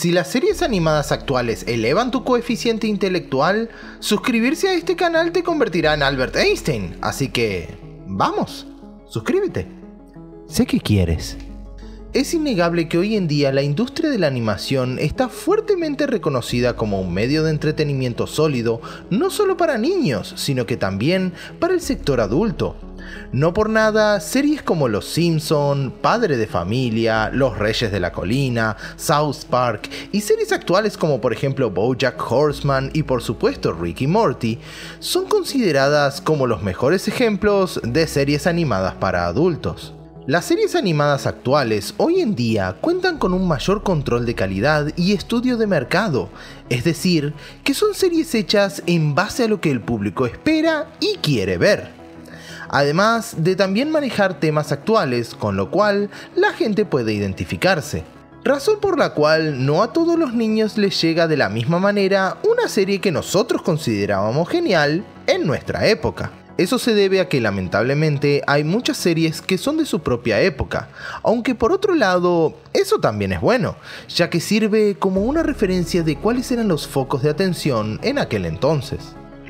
Si las series animadas actuales elevan tu coeficiente intelectual, suscribirse a este canal te convertirá en Albert Einstein. Así que, vamos, suscríbete. Sé que quieres. Es innegable que hoy en día la industria de la animación está fuertemente reconocida como un medio de entretenimiento sólido, no solo para niños, sino que también para el sector adulto. No por nada, series como Los Simpsons, Padre de Familia, Los Reyes de la Colina, South Park y series actuales como por ejemplo Bojack Horseman y por supuesto Rick y Morty son consideradas como los mejores ejemplos de series animadas para adultos. Las series animadas actuales hoy en día cuentan con un mayor control de calidad y estudio de mercado, es decir, que son series hechas en base a lo que el público espera y quiere ver. Además de también manejar temas actuales, con lo cual la gente puede identificarse. Razón por la cual no a todos los niños les llega de la misma manera una serie que nosotros considerábamos genial en nuestra época. Eso se debe a que lamentablemente hay muchas series que son de su propia época, aunque por otro lado eso también es bueno, ya que sirve como una referencia de cuáles eran los focos de atención en aquel entonces.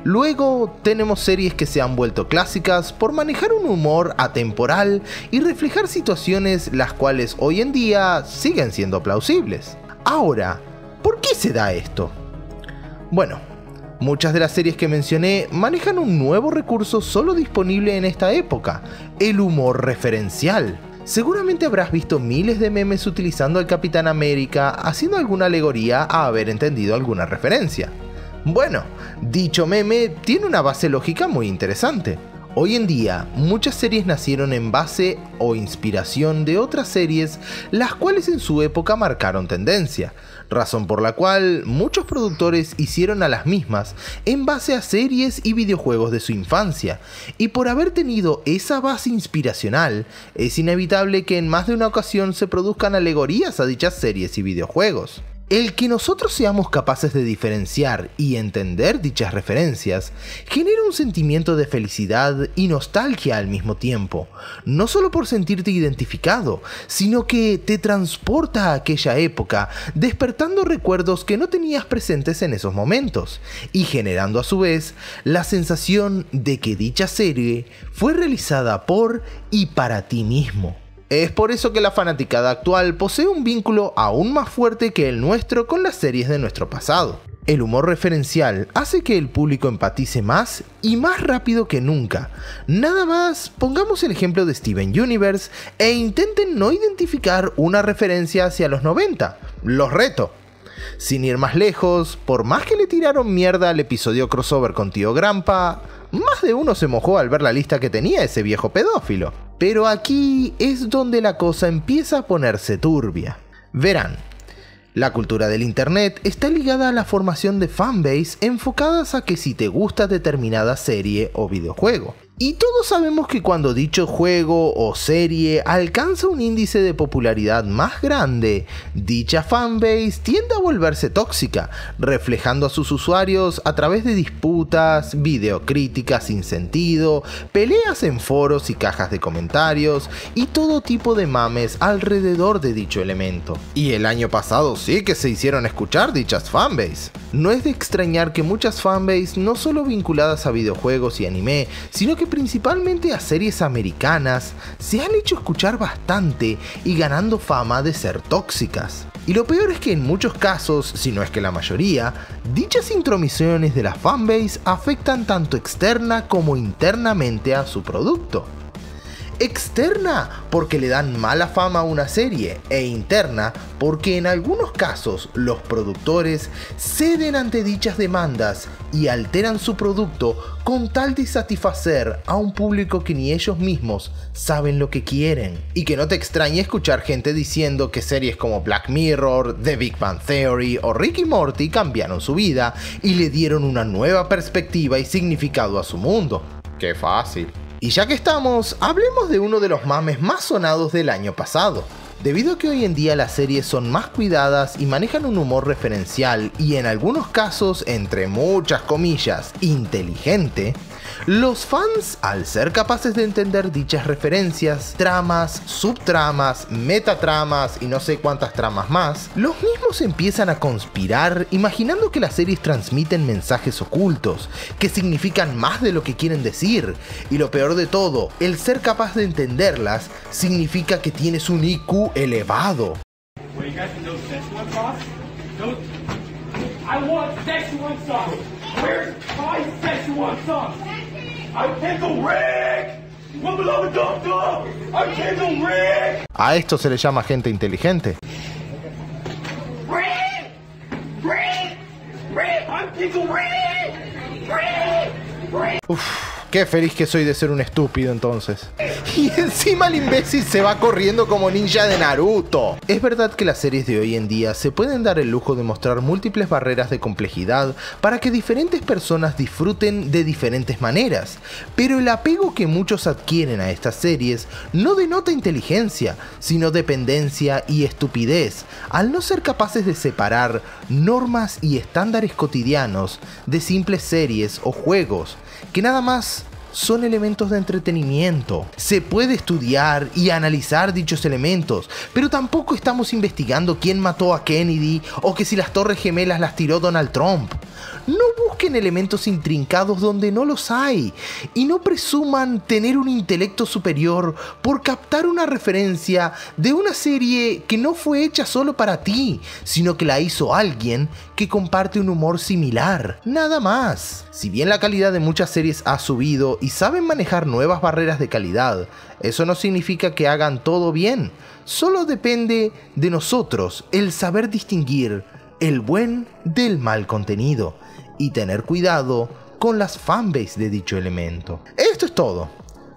Luego tenemos series que se han vuelto clásicas por manejar un humor atemporal y reflejar situaciones las cuales hoy en día siguen siendo plausibles. Ahora, ¿por qué se da esto? Bueno, muchas de las series que mencioné manejan un nuevo recurso solo disponible en esta época, el humor referencial. Seguramente habrás visto miles de memes utilizando al Capitán América, haciendo alguna alegoría a haber entendido alguna referencia. Bueno, dicho meme tiene una base lógica muy interesante. Hoy en día, muchas series nacieron en base o inspiración de otras series, las cuales en su época marcaron tendencia, razón por la cual muchos productores hicieron a las mismas en base a series y videojuegos de su infancia, y por haber tenido esa base inspiracional, es inevitable que en más de una ocasión se produzcan alegorías a dichas series y videojuegos. El que nosotros seamos capaces de diferenciar y entender dichas referencias genera un sentimiento de felicidad y nostalgia al mismo tiempo, no solo por sentirte identificado, sino que te transporta a aquella época, despertando recuerdos que no tenías presentes en esos momentos, y generando a su vez la sensación de que dicha serie fue realizada por y para ti mismo. Es por eso que la fanaticada actual posee un vínculo aún más fuerte que el nuestro con las series de nuestro pasado. El humor referencial hace que el público empatice más y más rápido que nunca. Nada más pongamos el ejemplo de Steven Universe e intenten no identificar una referencia hacia los 90. Los reto. Sin ir más lejos, por más que le tiraron mierda al episodio crossover con tío Grandpa, más de uno se mojó al ver la lista que tenía ese viejo pedófilo. Pero aquí es donde la cosa empieza a ponerse turbia. Verán, la cultura del internet está ligada a la formación de fanbase enfocadas a que si te gusta determinada serie o videojuego. Y todos sabemos que cuando dicho juego o serie alcanza un índice de popularidad más grande, dicha fanbase tiende a volverse tóxica, reflejando a sus usuarios a través de disputas, videocríticas sin sentido, peleas en foros y cajas de comentarios, y todo tipo de mames alrededor de dicho elemento. Y el año pasado sí que se hicieron escuchar dichas fanbase. No es de extrañar que muchas fanbase, no solo vinculadas a videojuegos y anime, sino que principalmente a series americanas, se han hecho escuchar bastante y ganando fama de ser tóxicas. Y lo peor es que en muchos casos, si no es que la mayoría, dichas intromisiones de la fanbase afectan tanto externa como internamente a su producto. Externa porque le dan mala fama a una serie, e interna porque en algunos casos los productores ceden ante dichas demandas y alteran su producto con tal de satisfacer a un público que ni ellos mismos saben lo que quieren. Y que no te extrañe escuchar gente diciendo que series como Black Mirror, The Big Bang Theory o Rick y Morty cambiaron su vida y le dieron una nueva perspectiva y significado a su mundo. ¡Qué fácil! Y ya que estamos, hablemos de uno de los memes más sonados del año pasado. Debido a que hoy en día las series son más cuidadas y manejan un humor referencial y en algunos casos, entre muchas comillas, inteligente, Los fans, al ser capaces de entender dichas referencias, tramas, subtramas, metatramas y no sé cuántas tramas más, los mismos empiezan a conspirar imaginando que las series transmiten mensajes ocultos, que significan más de lo que quieren decir, y lo peor de todo, el ser capaz de entenderlas significa que tienes un IQ elevado. A esto se le llama gente inteligente. Uf, qué feliz que soy de ser un estúpido entonces. Y encima el imbécil se va corriendo como ninja de Naruto. Es verdad que las series de hoy en día se pueden dar el lujo de mostrar múltiples barreras de complejidad para que diferentes personas disfruten de diferentes maneras, pero el apego que muchos adquieren a estas series no denota inteligencia, sino dependencia y estupidez, al no ser capaces de separar normas y estándares cotidianos de simples series o juegos, que nada más son elementos de entretenimiento. Se puede estudiar y analizar dichos elementos, pero tampoco estamos investigando quién mató a Kennedy o que si las Torres Gemelas las tiró Donald Trump. No busquen elementos intrincados donde no los hay y no presuman tener un intelecto superior por captar una referencia de una serie que no fue hecha solo para ti, sino que la hizo alguien que comparte un humor similar. Nada más. Si bien la calidad de muchas series ha subido y saben manejar nuevas barreras de calidad, eso no significa que hagan todo bien. Solo depende de nosotros el saber distinguir el buen del mal contenido y tener cuidado con las fanbase de dicho elemento. Esto es todo.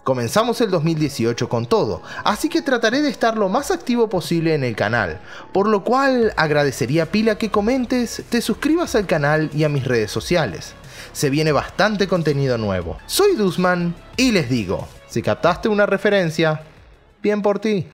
Comenzamos el 2018 con todo, así que trataré de estar lo más activo posible en el canal, por lo cual agradecería pila que comentes, te suscribas al canal y a mis redes sociales. Se viene bastante contenido nuevo. Soy Dust Man y les digo, si captaste una referencia, bien por ti.